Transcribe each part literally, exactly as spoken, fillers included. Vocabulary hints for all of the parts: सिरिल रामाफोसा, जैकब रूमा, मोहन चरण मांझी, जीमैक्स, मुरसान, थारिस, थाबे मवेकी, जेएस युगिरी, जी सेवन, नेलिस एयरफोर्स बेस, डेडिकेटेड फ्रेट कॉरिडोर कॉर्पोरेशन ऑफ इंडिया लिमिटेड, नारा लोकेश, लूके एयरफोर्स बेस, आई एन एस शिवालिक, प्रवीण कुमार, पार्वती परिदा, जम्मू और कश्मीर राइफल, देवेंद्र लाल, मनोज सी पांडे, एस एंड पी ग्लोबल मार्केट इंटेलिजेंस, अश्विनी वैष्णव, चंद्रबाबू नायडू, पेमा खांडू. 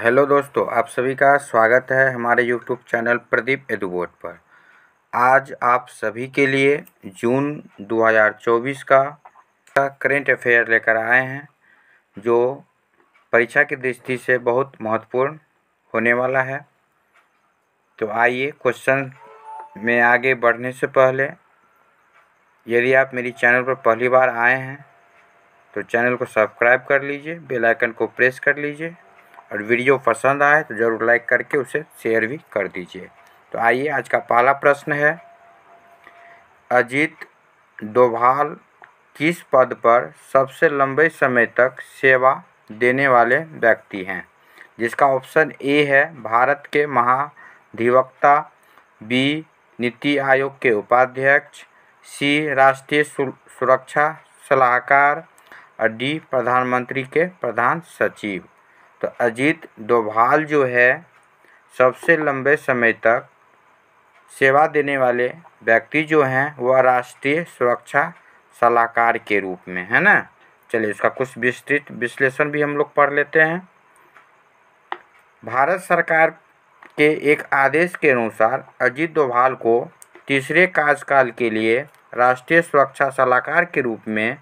Hello दोस्तों, आप सभी का स्वागत है हमारे यूट्यूब चैनल प्रदीप एदुबोट पर। आज आप सभी के लिए जून दो हज़ार चौबीस का करेंट अफेयर लेकर आए हैं, जो परीक्षा की दृष्टि से बहुत महत्वपूर्ण होने वाला है। तो आइए क्वेश्चन में आगे बढ़ने से पहले, यदि आप मेरी चैनल पर पहली बार आए हैं तो चैनल को सब्सक्राइब कर लीजिए, बेल आइकन को प्रेस कर लीजिए और वीडियो पसंद आए तो ज़रूर लाइक करके उसे शेयर भी कर दीजिए। तो आइए, आज का पहला प्रश्न है, अजीत डोभाल किस पद पर सबसे लंबे समय तक सेवा देने वाले व्यक्ति हैं? जिसका ऑप्शन ए है भारत के महाधिवक्ता, बी नीति आयोग के उपाध्यक्ष, सी राष्ट्रीय सुरक्षा सलाहकार और डी प्रधानमंत्री के प्रधान सचिव। तो अजीत डोभाल जो है सबसे लंबे समय तक सेवा देने वाले व्यक्ति जो हैं वह राष्ट्रीय सुरक्षा सलाहकार के रूप में है ना। चलिए, इसका कुछ विस्तृत विश्लेषण भी हम लोग पढ़ लेते हैं। भारत सरकार के एक आदेश के अनुसार अजीत डोभाल को तीसरे कार्यकाल के लिए राष्ट्रीय सुरक्षा सलाहकार के रूप में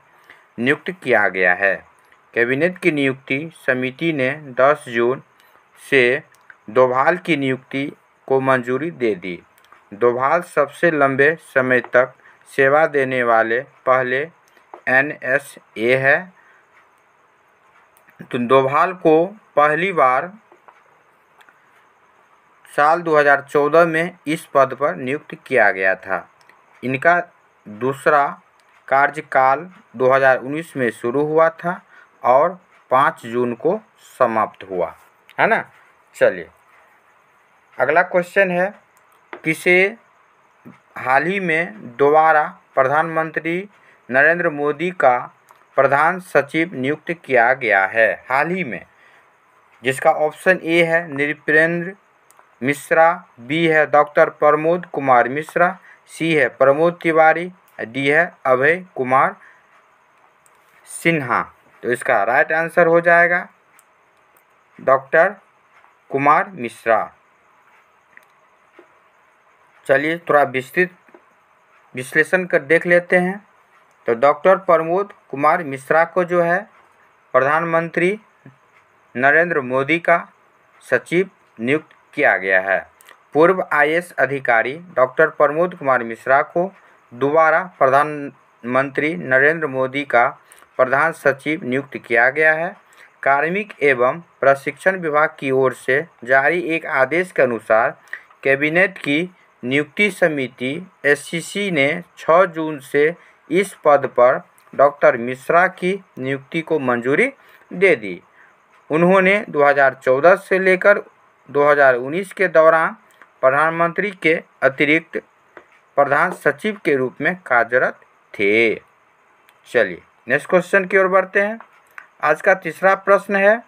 नियुक्त किया गया है। कैबिनेट की नियुक्ति समिति ने दस जून से डोभाल की नियुक्ति को मंजूरी दे दी। डोभाल सबसे लंबे समय तक सेवा देने वाले पहले एन एस ए है। तो डोभाल को पहली बार साल दो हज़ार चौदह में इस पद पर नियुक्त किया गया था। इनका दूसरा कार्यकाल दो हज़ार उन्नीस में शुरू हुआ था और पाँच जून को समाप्त हुआ है ना। चलिए, अगला क्वेश्चन है, किसे हाल ही में दोबारा प्रधानमंत्री नरेंद्र मोदी का प्रधान सचिव नियुक्त किया गया है हाल ही में? जिसका ऑप्शन ए है नृपेंद्र मिश्रा, बी है डॉक्टर प्रमोद कुमार मिश्रा, सी है प्रमोद तिवारी, डी है अभय कुमार सिन्हा। तो इसका राइट आंसर हो जाएगा डॉक्टर कुमार मिश्रा। चलिए, थोड़ा विस्तृत विश्लेषण कर देख लेते हैं। तो डॉक्टर प्रमोद कुमार मिश्रा को जो है प्रधानमंत्री नरेंद्र मोदी का सचिव नियुक्त किया गया है। पूर्व आई ए एस अधिकारी डॉक्टर प्रमोद कुमार मिश्रा को दोबारा प्रधानमंत्री नरेंद्र मोदी का प्रधान सचिव नियुक्त किया गया है। कार्मिक एवं प्रशिक्षण विभाग की ओर से जारी एक आदेश के अनुसार कैबिनेट की नियुक्ति समिति एस सी सी ने छह जून से इस पद पर डॉक्टर मिश्रा की नियुक्ति को मंजूरी दे दी। उन्होंने दो हज़ार चौदह से लेकर दो हज़ार उन्नीस के दौरान प्रधानमंत्री के अतिरिक्त प्रधान सचिव के रूप में कार्यरत थे। चलिए, नेक्स्ट क्वेश्चन की ओर बढ़ते हैं। आज का तीसरा प्रश्न है,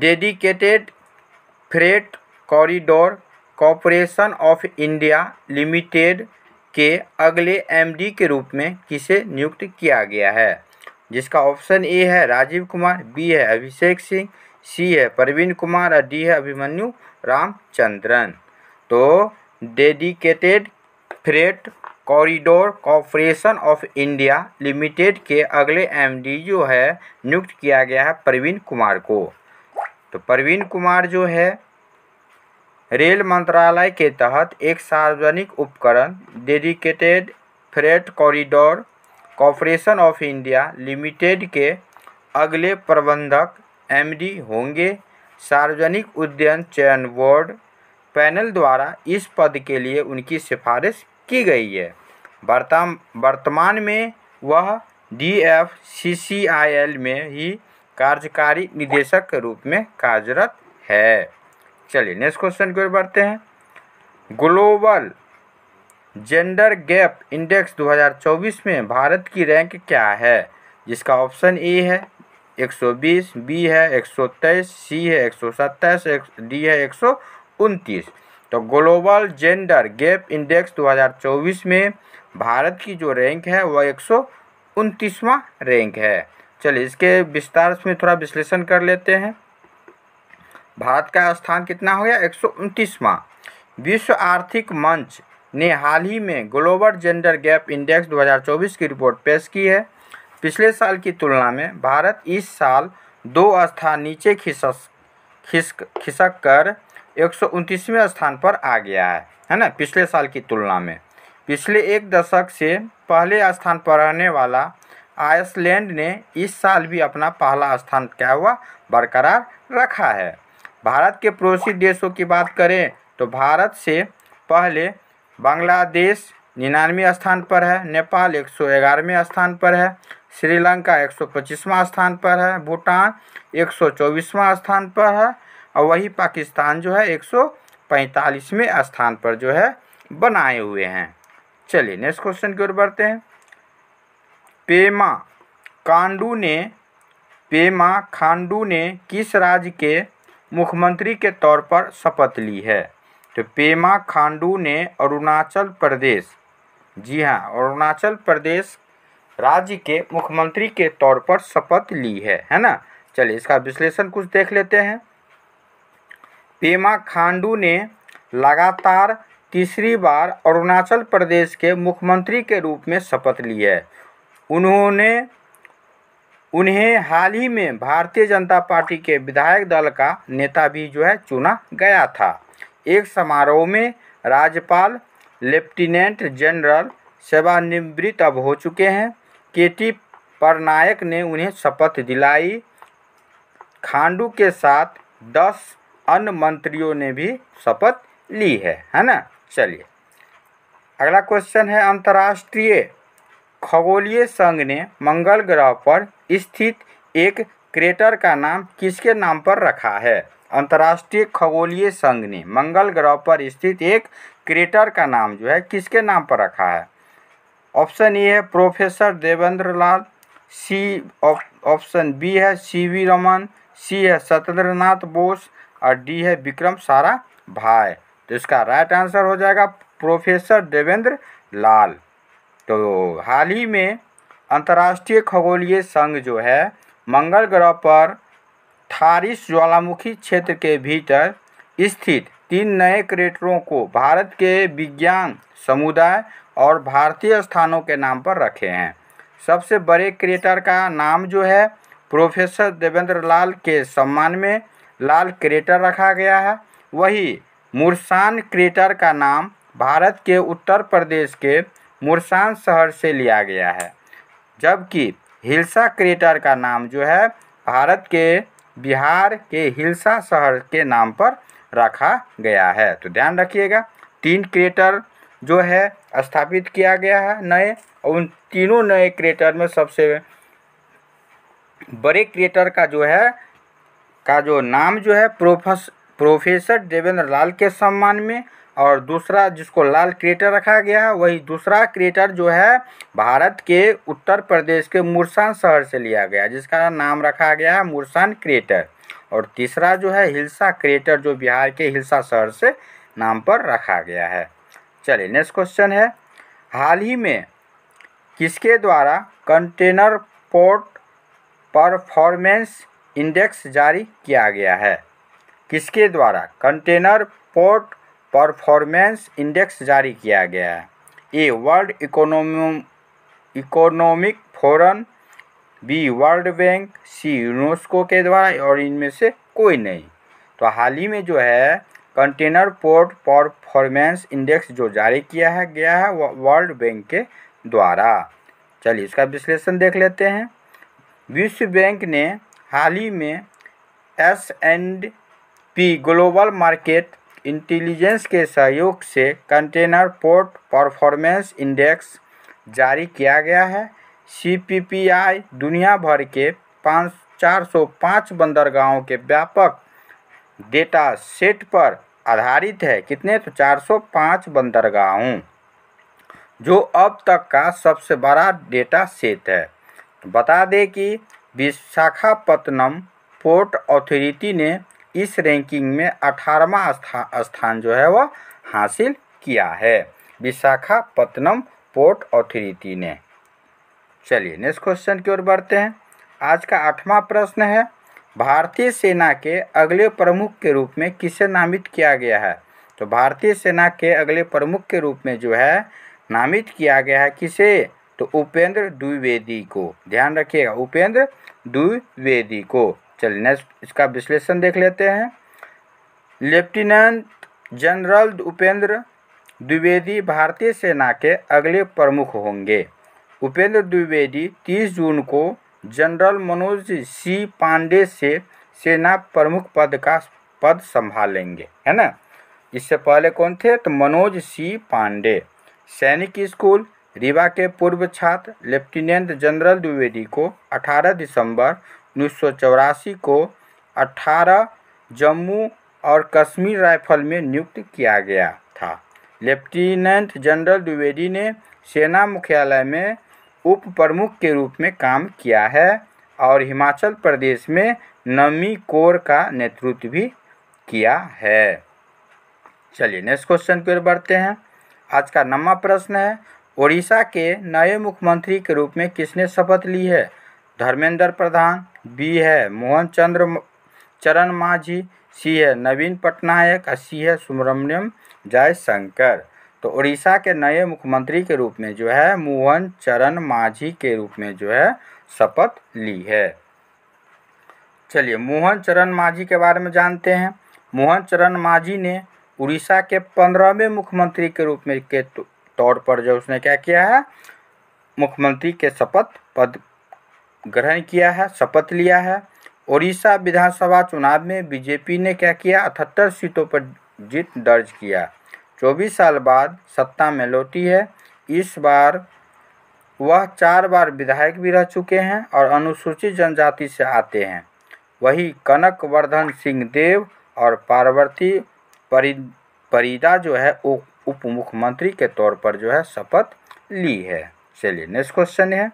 डेडिकेटेड फ्रेट कॉरिडोर कॉर्पोरेशन ऑफ इंडिया लिमिटेड के अगले एम डी के रूप में किसे नियुक्त किया गया है? जिसका ऑप्शन ए है राजीव कुमार, बी है अभिषेक सिंह, सी है प्रवीण कुमार और डी है अभिमन्यु रामचंद्रन। तो डेडिकेटेड फ्रेट कॉरिडोर कॉर्पोरेशन ऑफ इंडिया लिमिटेड के अगले एम डी जो है नियुक्त किया गया है प्रवीण कुमार को। तो प्रवीण कुमार जो है रेल मंत्रालय के तहत एक सार्वजनिक उपकरण डेडिकेटेड फ्रेट कॉरिडोर कॉर्पोरेशन ऑफ इंडिया लिमिटेड के अगले प्रबंधक एम डी होंगे। सार्वजनिक उद्यम चयन बोर्ड पैनल द्वारा इस पद के लिए उनकी सिफारिश की गई है। वर्तमान में वह D F C C I L में ही कार्यकारी निदेशक के रूप में कार्यरत है। चलिए, नेक्स्ट क्वेश्चन की ओर बढ़ते हैं। ग्लोबल जेंडर गैप इंडेक्स दो हज़ार चौबीस में भारत की रैंक क्या है? जिसका ऑप्शन ए है एक सौ बीस, बी है एक सौ तेईस, सी है एक सौ सत्ताईस, डी है एक सौ उनतीस। तो ग्लोबल जेंडर गैप इंडेक्स दो हज़ार चौबीस में भारत की जो रैंक है वह एक सौ उनतीसवां रैंक है। चलिए इसके विस्तार में थोड़ा विश्लेषण कर लेते हैं। भारत का स्थान कितना हो गया, एक सौ उनतीसवां। विश्व आर्थिक मंच ने हाल ही में ग्लोबल जेंडर गैप इंडेक्स दो हज़ार चौबीस की रिपोर्ट पेश की है। पिछले साल की तुलना में भारत इस साल दो स्थान नीचे खिसक खिसक खिसक कर एक सौ उनतीसवें स्थान पर आ गया है, है ना, पिछले साल की तुलना में। पिछले एक दशक से पहले स्थान पर रहने वाला आइसलैंड ने इस साल भी अपना पहला स्थान क्या हुआ, बरकरार रखा है। भारत के पड़ोसी देशों की बात करें तो भारत से पहले बांग्लादेश निन्यानवे स्थान पर है, नेपाल एक सौ ग्यारहवें स्थान पर है, श्रीलंका एक सौ पच्चीसवां स्थान पर है, भूटान एक सौ चौबीसवां स्थान पर है, और वही पाकिस्तान जो है एक सौ पैंतालीसवें स्थान पर जो है बनाए हुए हैं। चलिए नेक्स्ट क्वेश्चन की ओर बढ़ते हैं। पेमा खांडू ने पेमा खांडू ने किस राज्य के मुख्यमंत्री के तौर पर शपथ ली है? तो पेमा खांडू ने अरुणाचल प्रदेश, जी हाँ, अरुणाचल प्रदेश राज्य के मुख्यमंत्री के तौर पर शपथ ली है, है ना। चलिए इसका विश्लेषण कुछ देख लेते हैं। पेमा खांडू ने लगातार तीसरी बार अरुणाचल प्रदेश के मुख्यमंत्री के रूप में शपथ ली है। उन्होंने उन्हें हाल ही में भारतीय जनता पार्टी के विधायक दल का नेता भी जो है चुना गया था। एक समारोह में राज्यपाल लेफ्टिनेंट जनरल सेवानिवृत्त अब हो चुके हैं, के टी पटनायक ने उन्हें शपथ दिलाई। खांडू के साथ दस अन्य मंत्रियों ने भी शपथ ली है, है ना। चलिए अगला क्वेश्चन है, अंतर्राष्ट्रीय खगोलीय संघ ने मंगल ग्रह पर स्थित एक क्रेटर का नाम किसके नाम पर रखा है? अंतर्राष्ट्रीय खगोलीय संघ ने मंगल ग्रह पर स्थित एक क्रेटर का नाम जो है किसके नाम पर रखा है? ऑप्शन ए है professor देवेंद्र लाल, C option B है सी वी रमन, सी है सत्येंद्रनाथ बोस, और डी है विक्रम सारा भाई। तो इसका राइट आंसर हो जाएगा प्रोफेसर देवेंद्र लाल। तो हाल ही में अंतर्राष्ट्रीय खगोलीय संघ जो है मंगल ग्रह पर थारिस ज्वालामुखी क्षेत्र के भीतर स्थित तीन नए क्रेटरों को भारत के विज्ञान समुदाय और भारतीय स्थानों के नाम पर रखे हैं। सबसे बड़े क्रेटर का नाम जो है प्रोफेसर देवेंद्र लाल के सम्मान में लाल क्रेटर रखा गया है। वही मुरसान क्रेटर का नाम भारत के उत्तर प्रदेश के मुरसान शहर से लिया गया है, जबकि हिलसा क्रेटर का नाम जो है भारत के बिहार के हिलसा शहर के नाम पर रखा गया है। तो ध्यान रखिएगा, तीन क्रेटर जो है स्थापित किया गया है नए, और उन तीनों नए क्रेटर में सबसे बड़े क्रेटर का जो है का जो नाम जो है प्रोफेस प्रोफेसर देवेंद्र लाल के सम्मान में, और दूसरा जिसको लाल क्रेटर रखा गया है वही दूसरा क्रेटर जो है भारत के उत्तर प्रदेश के मुरसान शहर से लिया गया जिसका नाम रखा गया है मुरसान क्रेटर, और तीसरा जो है हिलसा क्रेटर जो बिहार के हिलसा शहर से नाम पर रखा गया है। चलिए नेक्स्ट क्वेश्चन है, हाल ही में किसके द्वारा कंटेनर पोर्ट परफॉर्मेंस इंडेक्स जारी किया गया है? किसके द्वारा कंटेनर पोर्ट परफॉर्मेंस इंडेक्स जारी किया गया है? A world economy economic forum, B world bank, C UNESCO के द्वारा, और इनमें से कोई नहीं। तो हाल ही में जो है कंटेनर पोर्ट परफॉर्मेंस इंडेक्स जो जारी किया है गया है वह वर्ल्ड बैंक के द्वारा। चलिए इसका विश्लेषण देख लेते हैं। विश्व बैंक ने हाल ही में एस एंड पी ग्लोबल मार्केट इंटेलिजेंस के सहयोग से कंटेनर पोर्ट परफॉर्मेंस इंडेक्स जारी किया गया है। सी पी पी आई दुनिया भर के पाँच चार सौ पाँच बंदरगाहों के व्यापक डेटा सेट पर आधारित है। कितने? तो चार सौ पाँच बंदरगाहों, जो अब तक का सबसे बड़ा डेटा सेट है। बता दें कि विशाखापत्तनम पोर्ट अथॉरिटी ने इस रैंकिंग में अठारहवां स्थान स्थान जो है वह हासिल किया है, विशाखापत्तनम पोर्ट अथॉरिटी ने। चलिए नेक्स्ट क्वेश्चन की ओर बढ़ते हैं। आज का आठवां प्रश्न है, भारतीय सेना के अगले प्रमुख के रूप में किसे नामित किया गया है? तो भारतीय सेना के अगले प्रमुख के रूप में जो है नामित किया गया है किसे? तो उपेंद्र द्विवेदी को। ध्यान रखिएगा, उपेंद्र द्विवेदी को। चलिए नेक्स्ट इसका विश्लेषण देख लेते हैं। लेफ्टिनेंट जनरल उपेंद्र द्विवेदी भारतीय सेना के अगले प्रमुख होंगे। उपेंद्र द्विवेदी तीस जून को जनरल मनोज सी पांडे से सेना प्रमुख पद का पद संभालेंगे, है ना। इससे पहले कौन थे? तो मनोज सी पांडे। सैनिक स्कूल रीवा के पूर्व छात्र लेफ्टिनेंट जनरल द्विवेदी को अठारह दिसंबर उन्नीस सौ चौरासी को अठारह जम्मू और कश्मीर राइफल में नियुक्त किया गया था। लेफ्टिनेंट जनरल द्विवेदी ने सेना मुख्यालय में उप प्रमुख के रूप में काम किया है और हिमाचल प्रदेश में नमी कोर का नेतृत्व भी किया है। चलिए नेक्स्ट क्वेश्चन पर बढ़ते हैं। आज का नवा प्रश्न है, ओडिशा के नए मुख्यमंत्री के रूप में किसने शपथ ली है? धर्मेंद्र प्रधान, बी है मोहन चंद्र चरण मांझी, सी है नवीन पटनायक और सी है सुब्रमण्यम जयशंकर। तो ओडिशा के नए मुख्यमंत्री के रूप में जो है मोहन चरण मांझी के रूप में जो है शपथ ली है। चलिए मोहन चरण मांझी के बारे में जानते हैं। मोहन चरण मांझी ने उड़ीसा के पंद्रहवें मुख्यमंत्री के रूप में के तौर पर जो उसने क्या किया है, मुख्यमंत्री के शपथ पद ग्रहण किया है, शपथ लिया है। उड़ीसा विधानसभा चुनाव में बीजेपी ने क्या किया, अठहत्तर सीटों पर जीत दर्ज किया। चौबीस साल बाद सत्ता में लौटी है। इस बार वह चार बार विधायक भी रह चुके हैं और अनुसूचित जनजाति से आते हैं। वही कनकवर्धन सिंह देव और पार्वती परिदा जो है उप मुख्यमंत्री के तौर पर जो है शपथ ली है। चलिए नेक्स्ट क्वेश्चन है,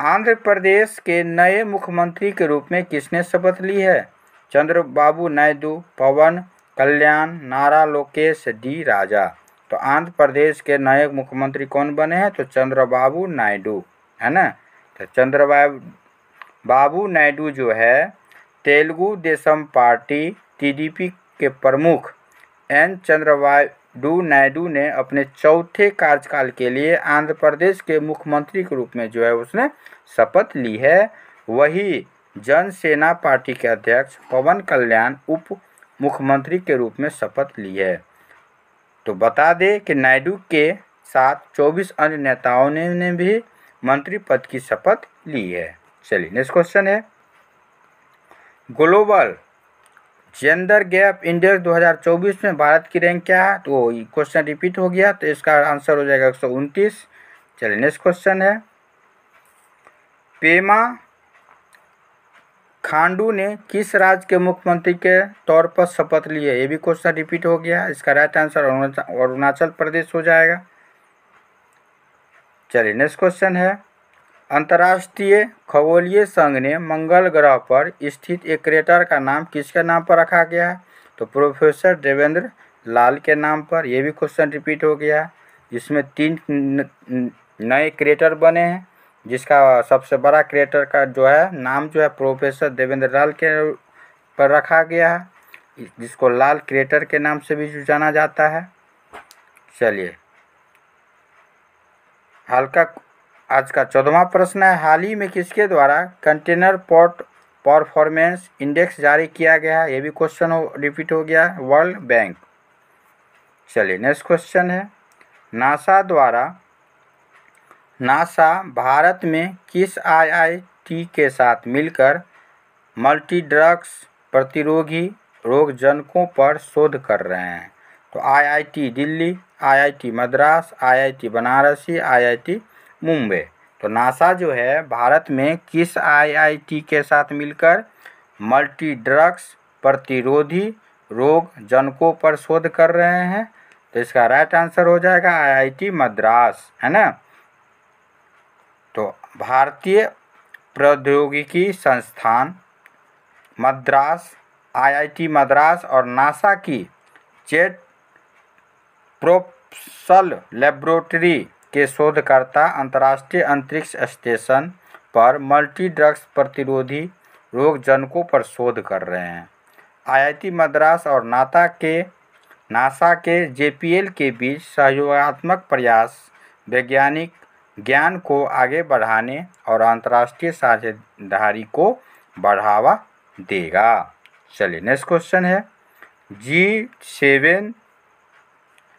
आंध्र प्रदेश के नए मुख्यमंत्री के रूप में किसने शपथ ली है? चंद्रबाबू नायडू, पवन कल्याण, नारा लोकेश, डी राजा। तो आंध्र प्रदेश के नए मुख्यमंत्री कौन बने हैं? तो चंद्रबाबू नायडू, है ना। तो चंद्रबाबू बाबू नायडू जो है तेलुगु देशम पार्टी टीडीपी के प्रमुख एन चंद्रबाबू नायडू ने अपने चौथे कार्यकाल के लिए आंध्र प्रदेश के मुख्यमंत्री के रूप में जो है उसने शपथ ली है। वही जनसेना पार्टी के अध्यक्ष पवन कल्याण उप मुख्यमंत्री के रूप में शपथ ली है। तो बता दें कि नायडू के साथ चौबीस अन्य नेताओं ने, ने भी मंत्री पद की शपथ ली है। चलिए नेक्स्ट क्वेश्चन है, ग्लोबल जेंडर गैप इंडेक्स दो हज़ार चौबीस में भारत की रैंक क्या है? तो क्वेश्चन रिपीट हो गया, तो इसका आंसर हो जाएगा एक सौ उनतीस। चलिए नेक्स्ट क्वेश्चन है, पेमा खांडू ने किस राज्य के मुख्यमंत्री के तौर पर शपथ ली है? ये भी क्वेश्चन रिपीट हो गया, इसका राइट आंसर अरुणाचल प्रदेश हो जाएगा। चलिए नेक्स्ट क्वेश्चन है, अंतर्राष्ट्रीय खगोलीय संघ ने मंगल ग्रह पर स्थित एक क्रेटर का नाम किसके नाम पर रखा गया है? तो प्रोफेसर देवेंद्र लाल के नाम पर। यह भी क्वेश्चन रिपीट हो गया, जिसमें तीन नए क्रेटर बने हैं, जिसका सबसे बड़ा क्रेटर का जो है नाम जो है प्रोफेसर देवेंद्र लाल के पर रखा गया है, जिसको लाल क्रेटर के नाम से भी जाना जाता है। चलिए हल्का आज का चौदहवां प्रश्न है, हाल ही में किसके द्वारा कंटेनर पोर्ट परफॉर्मेंस इंडेक्स जारी किया गया है? ये भी क्वेश्चन रिपीट हो गया, वर्ल्ड बैंक। चलिए नेक्स्ट क्वेश्चन है, नासा द्वारा नासा भारत में किस आईआईटी के साथ मिलकर मल्टी ड्रग्स प्रतिरोधी रोग जनकों पर शोध कर रहे हैं? तो IIT Delhi, IIT Madras, IIT Banarasi, IIT Mumbai. तो नासा जो है भारत में किस आईआईटी के साथ मिलकर मल्टी ड्रग्स प्रतिरोधी रोग जनकों पर शोध कर रहे हैं? तो इसका राइट आंसर हो जाएगा आईआईटी मद्रास, है ना। तो भारतीय प्रौद्योगिकी संस्थान मद्रास, आईआईटी मद्रास और नासा की जेट प्रोपल्सन लेबोरेटरी के शोधकर्ता अंतर्राष्ट्रीय अंतरिक्ष स्टेशन पर मल्टी ड्रग्स प्रतिरोधी रोगजनकों पर शोध कर रहे हैं। आईआईटी मद्रास और नासा के नासा के जेपीएल के बीच सहयोगात्मक प्रयास वैज्ञानिक ज्ञान को आगे बढ़ाने और अंतर्राष्ट्रीय साझेदारी को बढ़ावा देगा। चलिए नेक्स्ट क्वेश्चन है, जी सेवन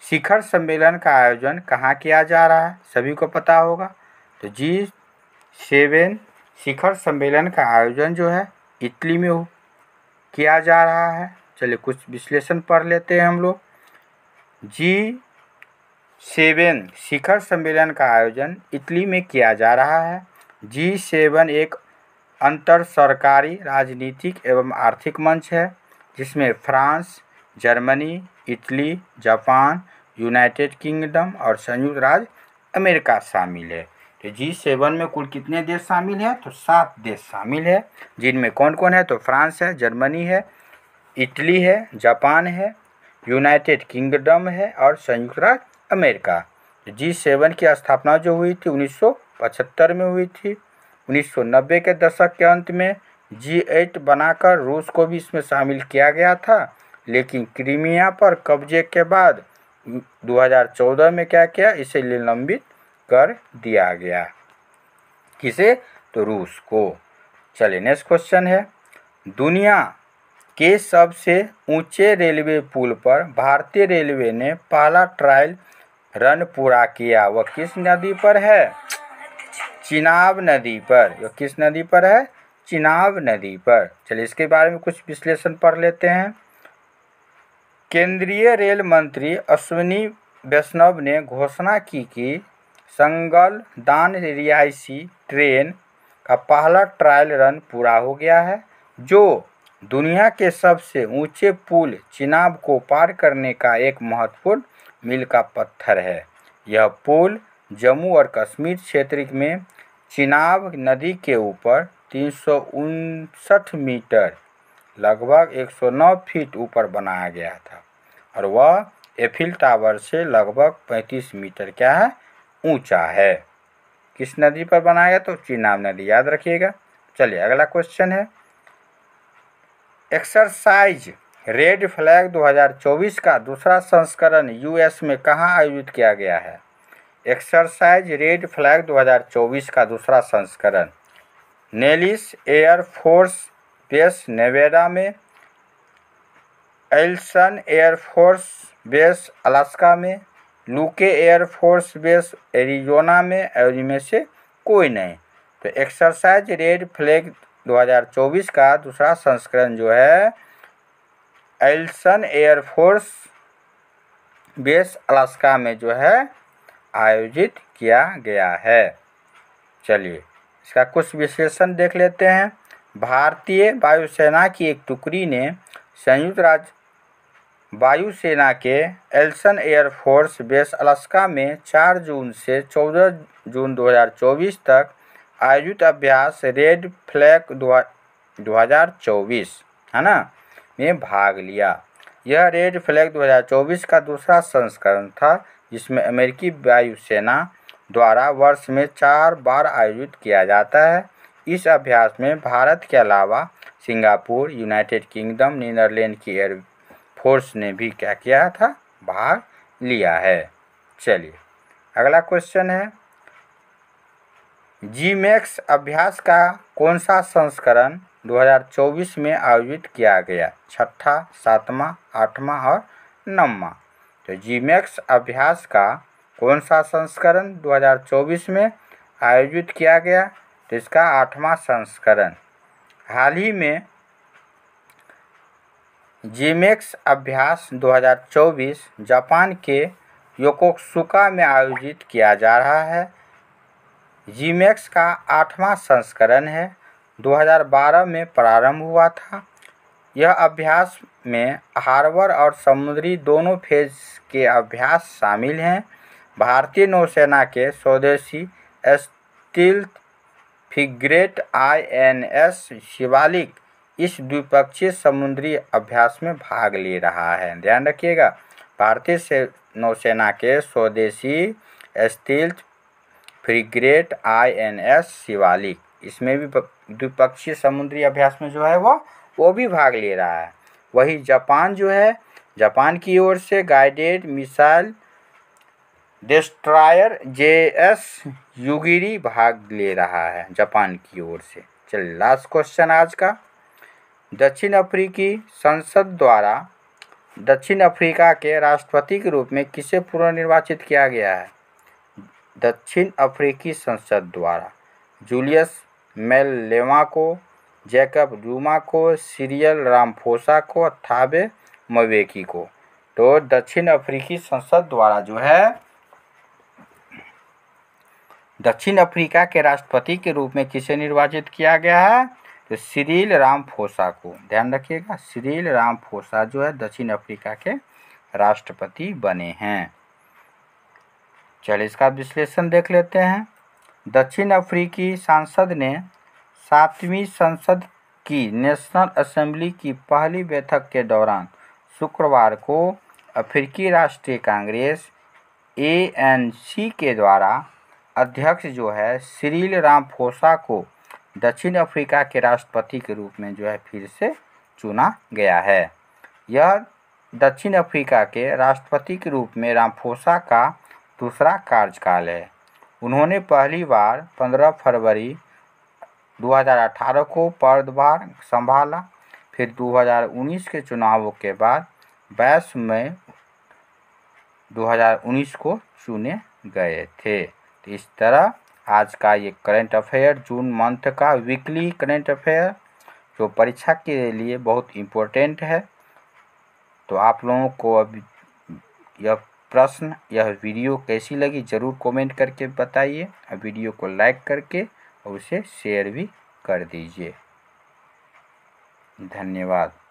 शिखर सम्मेलन का आयोजन कहाँ किया जा रहा है? सभी को पता होगा। तो जी सेवन शिखर सम्मेलन का आयोजन जो है इटली में हो किया जा रहा है। चलिए कुछ विश्लेषण पढ़ लेते हैं हम लोग। जी सेवन शिखर सम्मेलन का आयोजन इटली में किया जा रहा है। जी सेवन एक अंतर सरकारी राजनीतिक एवं आर्थिक मंच है जिसमें France, Germany, Italy, Japan, United Kingdom और संयुक्त राज्य अमेरिका शामिल है। तो जी सेवन में कुल कितने देश शामिल हैं? तो सात देश शामिल है, जिनमें कौन कौन है? तो फ्रांस है, जर्मनी है, इटली है, जापान है, यूनाइटेड किंगडम है और संयुक्त राज्य अमेरिका। जी सेवन की स्थापना जो हुई थी उन्नीस सौ पचहत्तर में हुई थी। उन्नीस सौ नब्बे के दशक के अंत में जी एट बनाकर रूस को भी इसमें शामिल किया गया था, लेकिन क्रीमिया पर कब्जे के बाद दो हज़ार चौदह में क्या किया, इसे निलंबित कर दिया गया। किसे? तो रूस को। चलिए नेक्स्ट क्वेश्चन है, दुनिया के सबसे ऊंचे रेलवे पुल पर भारतीय रेलवे ने पहला ट्रायल रन पूरा किया। वह किस नदी पर है? चिनाब नदी पर। वह किस नदी पर है? चिनाब नदी पर। चलिए इसके बारे में कुछ विश्लेषण पढ़ लेते हैं। केंद्रीय रेल मंत्री अश्विनी वैष्णव ने घोषणा की कि संगल दान रियायसी ट्रेन का पहला ट्रायल रन पूरा हो गया है, जो दुनिया के सबसे ऊंचे पुल चिनाब को पार करने का एक महत्वपूर्ण मील का पत्थर है। यह पुल जम्मू और कश्मीर क्षेत्र में चिनाब नदी के ऊपर तीन सौ उनसठ मीटर लगभग एक सौ नौ फीट ऊपर बनाया गया था और वह एफिल टावर से लगभग पैंतीस मीटर क्या है, ऊंचा है। किस नदी पर बनाया गया? तो चिनाब नदी, याद रखिएगा। चलिए अगला क्वेश्चन है, एक्सरसाइज रेड फ्लैग दो हज़ार चौबीस का दूसरा संस्करण यूएस में कहाँ आयोजित किया गया है? एक्सरसाइज रेड फ्लैग दो हज़ार चौबीस का दूसरा संस्करण नेलिस एयरफोर्स बेस नेवेडा में, एल्सन एयरफोर्स बेस अलास्का में, लूके एयरफोर्स बेस एरिजोना में, और इनमें से कोई नहीं। तो एक्सरसाइज रेड फ्लैग दो हज़ार चौबीस का दूसरा संस्करण जो है एल्सन एयरफोर्स बेस अलास्का में जो है आयोजित किया गया है। चलिए इसका कुछ विश्लेषण देख लेते हैं। भारतीय वायुसेना की एक टुकड़ी ने संयुक्त राज्य वायुसेना के एल्सन एयरफोर्स बेस अलास्का में चार जून से चौदह जून दो हज़ार चौबीस तक आयोजित अभ्यास रेड फ्लैग दो हज़ार चौबीस है ना में भाग लिया। यह रेड फ्लैग दो हज़ार चौबीस का दूसरा संस्करण था, जिसमें अमेरिकी वायुसेना द्वारा वर्ष में चार बार आयोजित किया जाता है। इस अभ्यास में भारत के अलावा सिंगापुर, यूनाइटेड किंगडम, नीदरलैंड की एयरफोर्स ने भी क्या किया था, भाग लिया है। चलिए अगला क्वेश्चन है, जीमैक्स अभ्यास का कौन सा संस्करण दो हज़ार चौबीस में आयोजित किया गया? छठा, सातवां, आठवां और नौवां। तो जीमैक्स अभ्यास का कौन सा संस्करण दो हज़ार चौबीस में आयोजित किया गया? तो इसका आठवां संस्करण। हाल ही में जीमैक्स अभ्यास दो हज़ार चौबीस जापान के योकोसुका में आयोजित किया जा रहा है। जीमैक्स का आठवां संस्करण है, दो हज़ार बारह में प्रारंभ हुआ था। यह अभ्यास में हार्बर और समुद्री दोनों फेज के अभ्यास शामिल हैं। भारतीय नौसेना के स्वदेशी stealth frigate आई एन एस शिवालिक इस द्विपक्षीय समुद्री अभ्यास में भाग ले रहा है। ध्यान रखिएगा, भारतीय नौसेना के स्वदेशी stealth frigate आई एन एस शिवालिक इसमें भी द्विपक्षीय समुद्री अभ्यास में जो है वो वो भी भाग ले रहा है। वही जापान जो है, जापान की ओर से guided missile destroyer जेएस युगिरी भाग ले रहा है जापान की ओर से। चलिए लास्ट क्वेश्चन आज का, दक्षिण अफ्रीकी संसद द्वारा दक्षिण अफ्रीका के राष्ट्रपति के रूप में किसे पुनर्निर्वाचित किया गया है? दक्षिण अफ्रीकी संसद द्वारा जूलियस मेलेमा को, जैकब रूमा को, सिरिल रामाफोसा को, थाबे मवेकी को। तो दक्षिण अफ्रीकी संसद द्वारा जो है दक्षिण अफ्रीका के राष्ट्रपति के रूप में किसे निर्वाचित किया गया है? तो सिरिल रामाफोसा को। ध्यान रखिएगा, सिरिल रामाफोसा जो है दक्षिण अफ्रीका के राष्ट्रपति बने हैं। चलिए इसका विश्लेषण देख लेते हैं। दक्षिण अफ्रीकी सांसद ने सातवीं संसद की नेशनल असेंबली की पहली बैठक के दौरान शुक्रवार को अफ्रीकी राष्ट्रीय कांग्रेस ए एन सी के द्वारा अध्यक्ष जो है सिरिल रामाफोसा को दक्षिण अफ्रीका के राष्ट्रपति के रूप में जो है फिर से चुना गया है। यह दक्षिण अफ्रीका के राष्ट्रपति के रूप में रामाफोसा का दूसरा कार्यकाल है। उन्होंने पहली बार पंद्रह फरवरी दो हज़ार अठारह को पदभार संभाला, फिर दो हज़ार उन्नीस के चुनावों के बाद बाईस मई दो हज़ार उन्नीस को चुने गए थे। तो इस तरह आज का ये करंट अफेयर, जून मंथ का वीकली करंट अफेयर जो परीक्षा के लिए बहुत इम्पोर्टेंट है। तो आप लोगों को अब यह प्रश्न, यह वीडियो कैसी लगी ज़रूर कमेंट करके बताइए। अब वीडियो को लाइक करके और उसे शेयर भी कर दीजिए। धन्यवाद।